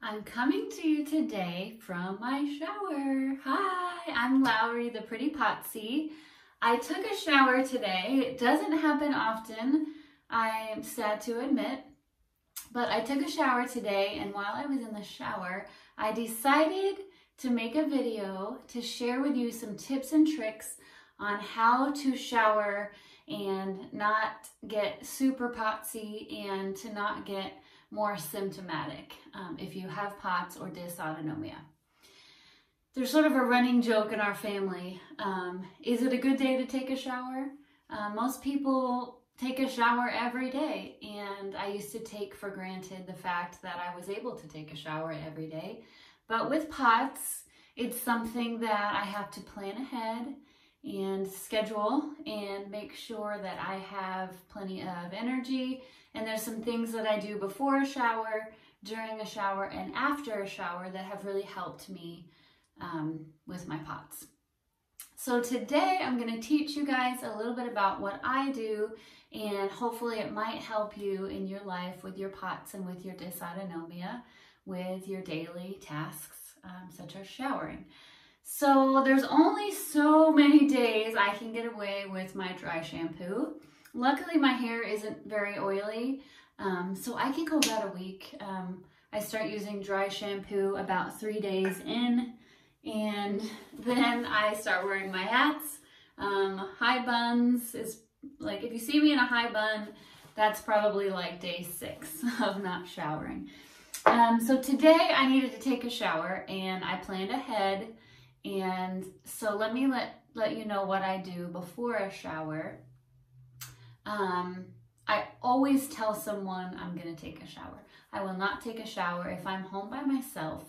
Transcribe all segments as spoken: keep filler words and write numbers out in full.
I'm coming to you today from my shower. Hi, I'm Lowry the Pretty POTSie. I took a shower today. It doesn't happen often, I'm sad to admit, but I took a shower today, and while I was in the shower, I decided to make a video to share with you some tips and tricks on how to shower and not get super POTSie and to not get more symptomatic um, if you have POTS or dysautonomia. There's sort of a running joke in our family. Um, is it a good day to take a shower? Uh, most people take a shower every day, and I used to take for granted the fact that I was able to take a shower every day. But with POTS, it's something that I have to plan ahead and schedule and make sure that I have plenty of energy. And there's some things that I do before a shower, during a shower, and after a shower that have really helped me um, with my POTS. So today I'm going to teach you guys a little bit about what I do, and hopefully it might help you in your life with your POTS and with your dysautonomia, with your daily tasks um, such as showering. So there's only so many days I can get away with my dry shampoo. Luckily, my hair isn't very oily, um, so I can go about a week. Um, I start using dry shampoo about three days in, and then I start wearing my hats. Um, high buns is, like, if you see me in a high bun, that's probably like day six of not showering. Um, so today I needed to take a shower, and I planned ahead. And so let me let, let you know what I do before a shower. Um, I always tell someone I'm going to take a shower. I will not take a shower if I'm home by myself.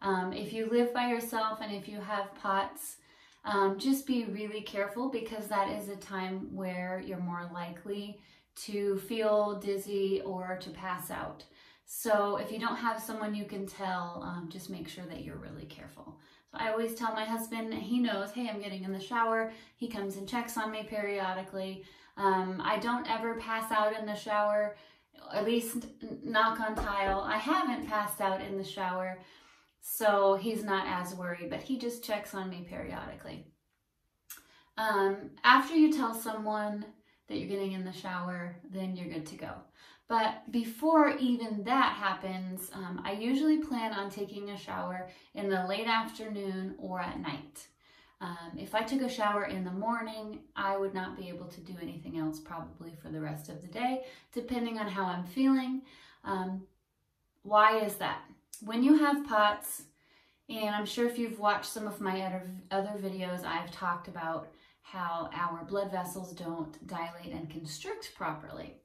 Um, if you live by yourself and if you have POTS, um, just be really careful, because that is a time where you're more likely to feel dizzy or to pass out. So if you don't have someone you can tell, um, just make sure that you're really careful. So I always tell my husband, he knows, hey, I'm getting in the shower. He comes and checks on me periodically. Um, I don't ever pass out in the shower, at least knock on tile. I haven't passed out in the shower, so he's not as worried, but he just checks on me periodically. Um, after you tell someone that you're getting in the shower, then you're good to go. But before even that happens, um, I usually plan on taking a shower in the late afternoon or at night. Um, if I took a shower in the morning, I would not be able to do anything else probably for the rest of the day, depending on how I'm feeling. Um, why is that? When you have POTS, and I'm sure if you've watched some of my other, other videos, I've talked about how our blood vessels don't dilate and constrict properly.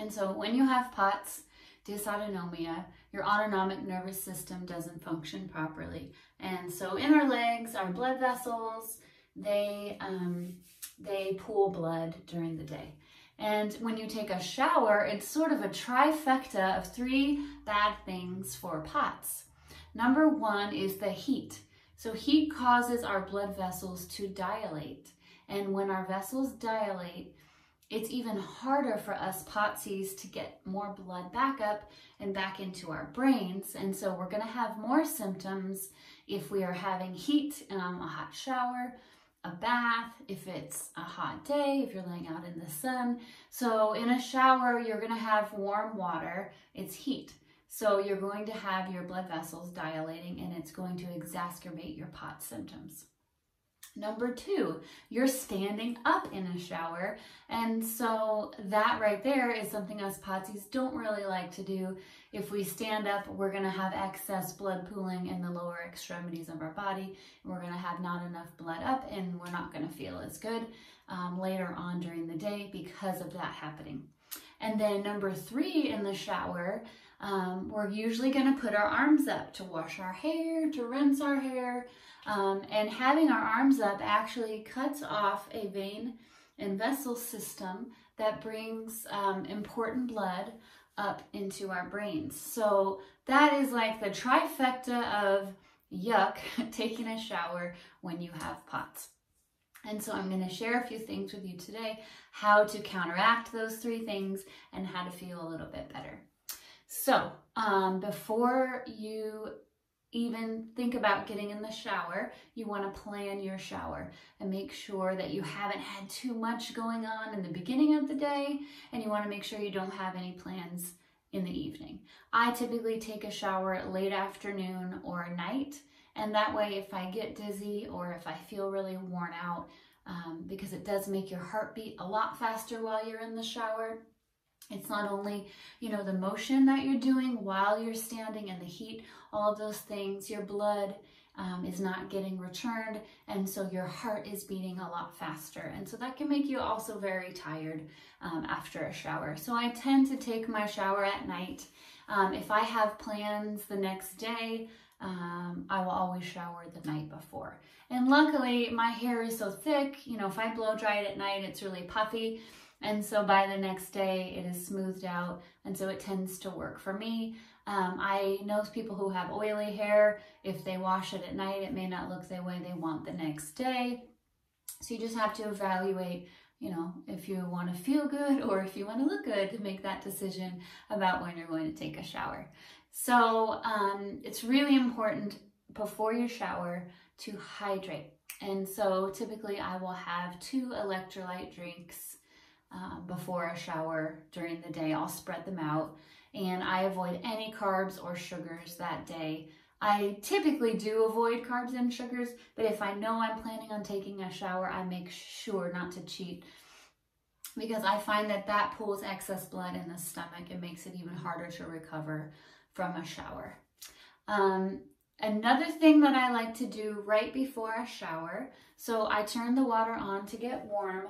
And so when you have POTS, dysautonomia, your autonomic nervous system doesn't function properly. And so in our legs, our blood vessels, they, um, they pool blood during the day. And when you take a shower, it's sort of a trifecta of three bad things for POTS. Number one is the heat. So heat causes our blood vessels to dilate. And when our vessels dilate, it's even harder for us POTSies to get more blood back up and back into our brains. And so we're going to have more symptoms if we are having heat, um, a hot shower, a bath, if it's a hot day, if you're laying out in the sun. So in a shower, you're going to have warm water. It's heat. So you're going to have your blood vessels dilating, and it's going to exacerbate your POTS symptoms. Number two, you're standing up in a shower. And so that right there is something us POTSies don't really like to do. If we stand up, we're going to have excess blood pooling in the lower extremities of our body. And we're going to have not enough blood up, and we're not going to feel as good um, later on during the day because of that happening. And then number three, in the shower, Um, we're usually going to put our arms up to wash our hair, to rinse our hair, um, and having our arms up actually cuts off a vein and vessel system that brings um, important blood up into our brains. So that is like the trifecta of yuck, taking a shower when you have POTS. And so I'm going to share a few things with you today, how to counteract those three things and how to feel a little bit better. So um, before you even think about getting in the shower, you want to plan your shower and make sure that you haven't had too much going on in the beginning of the day, and you want to make sure you don't have any plans in the evening. I typically take a shower late afternoon or night, and that way if I get dizzy or if I feel really worn out, um, because it does make your heart beat a lot faster while you're in the shower. It's not only, you know, the motion that you're doing while you're standing and the heat, all of those things, your blood um, is not getting returned. And so your heart is beating a lot faster. And so that can make you also very tired um, after a shower. So I tend to take my shower at night. Um, if I have plans the next day, um, I will always shower the night before. And luckily my hair is so thick, you know, if I blow dry it at night, it's really puffy. And so by the next day, it is smoothed out, and so it tends to work for me. Um, I know people who have oily hair, if they wash it at night, it may not look the way they want the next day. So you just have to evaluate, you know, if you want to feel good or if you want to look good, to make that decision about when you're going to take a shower. So um, it's really important before your shower to hydrate. And so typically I will have two electrolyte drinks Um, before a shower. During the day, I'll spread them out, and I avoid any carbs or sugars that day. I typically do avoid carbs and sugars, but if I know I'm planning on taking a shower, I make sure not to cheat, because I find that that pulls excess blood in the stomach and makes it even harder to recover from a shower. Um, Another thing that I like to do right before a shower, so I turn the water on to get warm,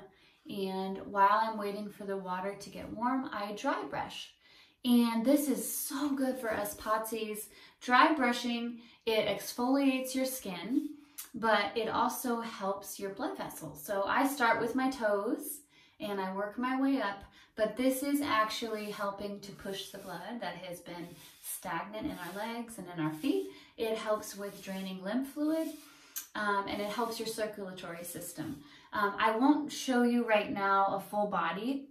and while I'm waiting for the water to get warm, I dry brush. And this is so good for us POTSies. Dry brushing, it exfoliates your skin, but it also helps your blood vessels. So I start with my toes and I work my way up, but this is actually helping to push the blood that has been stagnant in our legs and in our feet. It helps with draining lymph fluid, um, and it helps your circulatory system. Um, I won't show you right now a full body,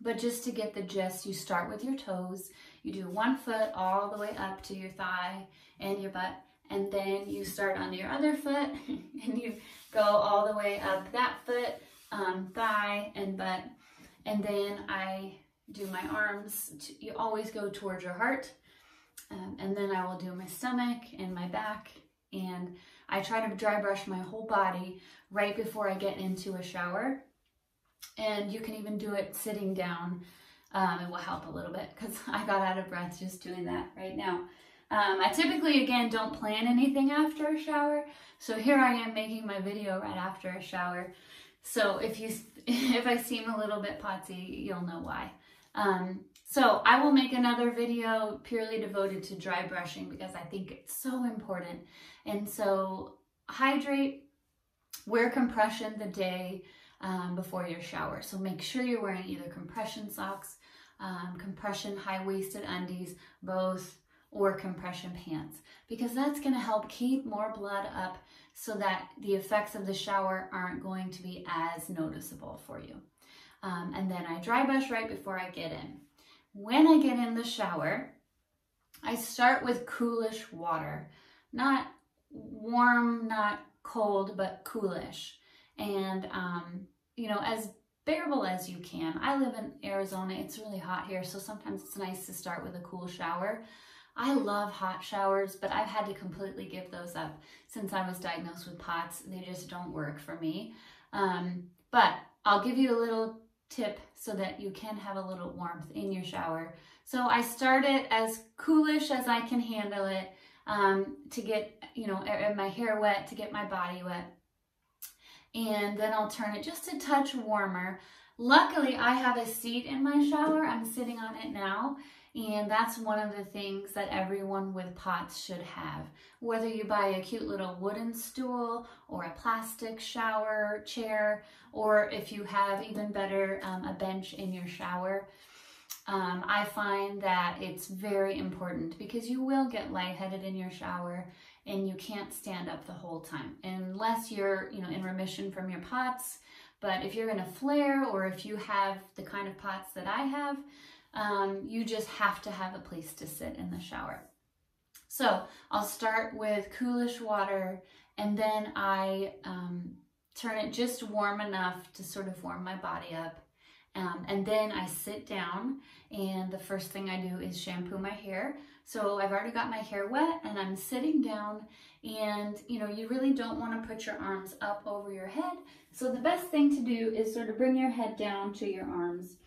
but just to get the gist, you start with your toes, you do one foot all the way up to your thigh and your butt, and then you start on your other foot and you go all the way up that foot, um, thigh and butt, and then I do my arms. To, you always go towards your heart, um, and then I will do my stomach and my back, and I try to dry brush my whole body right before I get into a shower. And you can even do it sitting down. Um, it will help a little bit, because I got out of breath just doing that right now. Um, I typically, again, don't plan anything after a shower. So here I am making my video right after a shower. So if you, if I seem a little bit POTSie, you'll know why. Um, so I will make another video purely devoted to dry brushing, because I think it's so important. And so hydrate, wear compression the day um, before your shower. So make sure you're wearing either compression socks, um, compression high-waisted undies, both, or compression pants, because that's going to help keep more blood up so that the effects of the shower aren't going to be as noticeable for you. Um, and then I dry brush right before I get in. When I get in the shower, I start with coolish water, not warm, not cold, but coolish. And, um, you know, as bearable as you can. I live in Arizona. It's really hot here, so sometimes it's nice to start with a cool shower. I love hot showers, but I've had to completely give those up since I was diagnosed with POTS. They just don't work for me. Um, but I'll give you a little tip so that you can have a little warmth in your shower. So I start it as coolish as I can handle it, um, to get, you know, my hair wet, to get my body wet. And then I'll turn it just a touch warmer. Luckily, I have a seat in my shower. I'm sitting on it now. And that's one of the things that everyone with POTS should have. Whether you buy a cute little wooden stool or a plastic shower chair, or if you have even better, um, a bench in your shower, um, I find that it's very important, because you will get lightheaded in your shower and you can't stand up the whole time unless you're, you know, in remission from your POTS. But if you're in a flare, or if you have the kind of POTS that I have, Um, you just have to have a place to sit in the shower. So I'll start with coolish water, and then I um, turn it just warm enough to sort of warm my body up. Um, and then I sit down, and the first thing I do is shampoo my hair. So I've already got my hair wet and I'm sitting down, and you know, you really don't want to put your arms up over your head. So the best thing to do is sort of bring your head down to your arms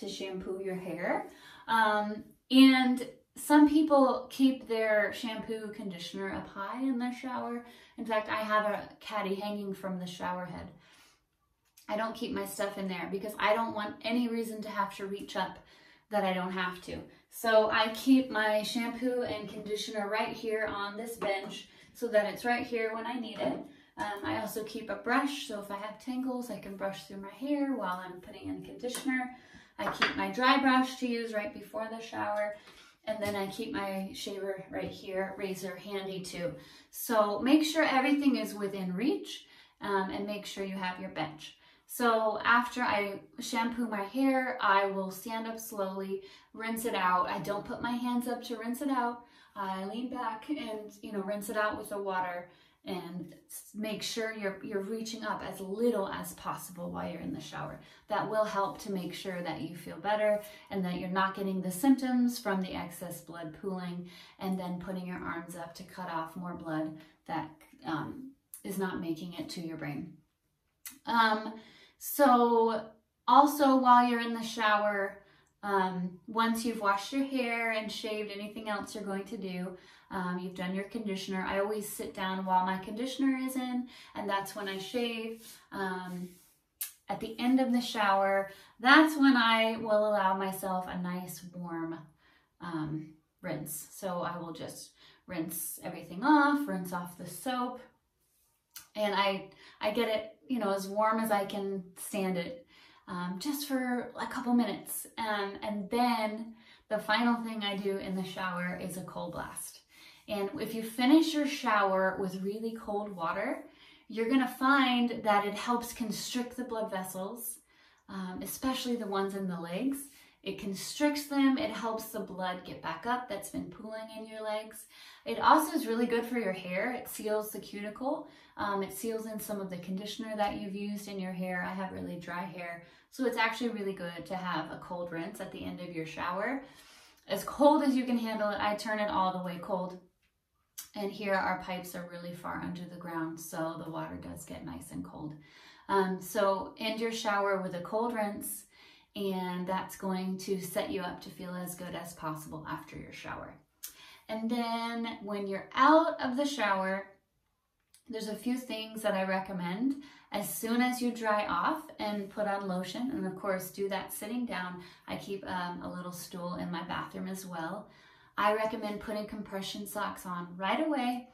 to shampoo your hair. Um, and some people keep their shampoo conditioner up high in their shower. In fact, I have a caddy hanging from the shower head. I don't keep my stuff in there because I don't want any reason to have to reach up that I don't have to. So I keep my shampoo and conditioner right here on this bench so that it's right here when I need it. Um, I also keep a brush, so if I have tangles, I can brush through my hair while I'm putting in conditioner. I keep my dry brush to use right before the shower, and then I keep my shaver right here, razor handy too. So make sure everything is within reach, um, and make sure you have your bench. So after I shampoo my hair, I will stand up slowly, rinse it out. I don't put my hands up to rinse it out. I lean back and, you know, rinse it out with the water, and make sure you're, you're reaching up as little as possible while you're in the shower. That will help to make sure that you feel better and that you're not getting the symptoms from the excess blood pooling and then putting your arms up to cut off more blood that um, is not making it to your brain. Um, so also while you're in the shower, um, once you've washed your hair and shaved, anything else you're going to do, Um, you've done your conditioner. I always sit down while my conditioner is in, and that's when I shave. Um, at the end of the shower, that's when I will allow myself a nice warm um, rinse. So I will just rinse everything off, rinse off the soap, and I, I get it, you know, as warm as I can stand it, um, just for a couple minutes. Um, and then the final thing I do in the shower is a cold blast. And if you finish your shower with really cold water, you're gonna find that it helps constrict the blood vessels, um, especially the ones in the legs. It constricts them, it helps the blood get back up that's been pooling in your legs. It also is really good for your hair. It seals the cuticle. Um, it seals in some of the conditioner that you've used in your hair. I have really dry hair, so it's actually really good to have a cold rinse at the end of your shower. As cold as you can handle it, I turn it all the way cold. And here our pipes are really far under the ground, so the water does get nice and cold. Um, so end your shower with a cold rinse, and that's going to set you up to feel as good as possible after your shower. And then when you're out of the shower, there's a few things that I recommend. As soon as you dry off and put on lotion, and of course do that sitting down. I keep um, a little stool in my bathroom as well. I recommend putting compression socks on right away,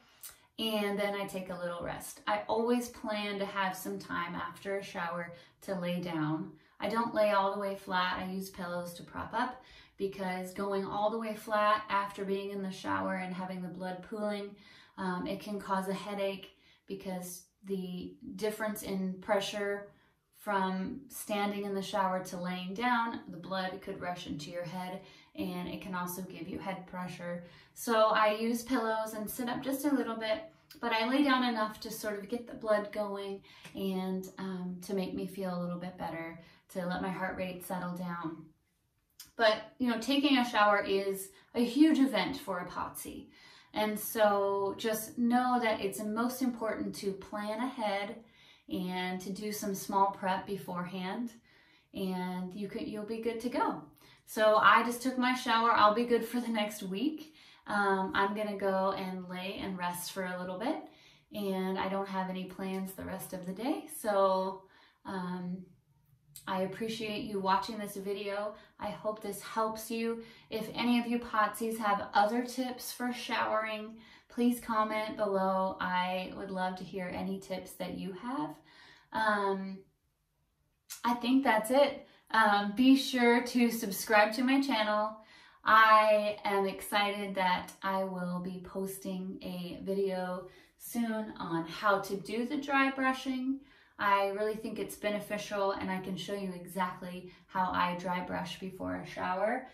and then I take a little rest. I always plan to have some time after a shower to lay down. I don't lay all the way flat. I use pillows to prop up, because going all the way flat after being in the shower and having the blood pooling, um, it can cause a headache, because the difference in pressure from standing in the shower to laying down, the blood could rush into your head, and it can also give you head pressure. So I use pillows and sit up just a little bit, but I lay down enough to sort of get the blood going and um, to make me feel a little bit better, to let my heart rate settle down. But, you know, taking a shower is a huge event for a POTSie. And so just know that it's most important to plan ahead and to do some small prep beforehand, and you could, you'll be good to go. So I just took my shower. I'll be good for the next week. Um, I'm gonna go and lay and rest for a little bit, and I don't have any plans the rest of the day. So um, I appreciate you watching this video. I hope this helps you. If any of you POTSies have other tips for showering, please comment below. I would love to hear any tips that you have. Um, I think that's it. Um, be sure to subscribe to my channel. I am excited that I will be posting a video soon on how to do the dry brushing. I really think it's beneficial, and I can show you exactly how I dry brush before a shower.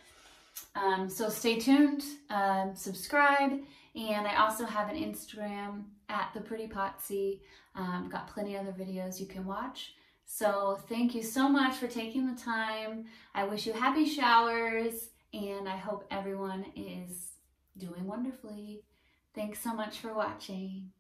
Um, so stay tuned, um, subscribe, and I also have an Instagram at the Pretty POTSie. Um, got plenty of other videos you can watch. So thank you so much for taking the time. I wish you happy showers, and I hope everyone is doing wonderfully. Thanks so much for watching.